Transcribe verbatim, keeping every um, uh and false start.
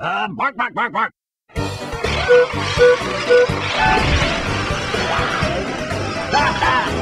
Uh, bark, bark, bark, bark. Ah, ah.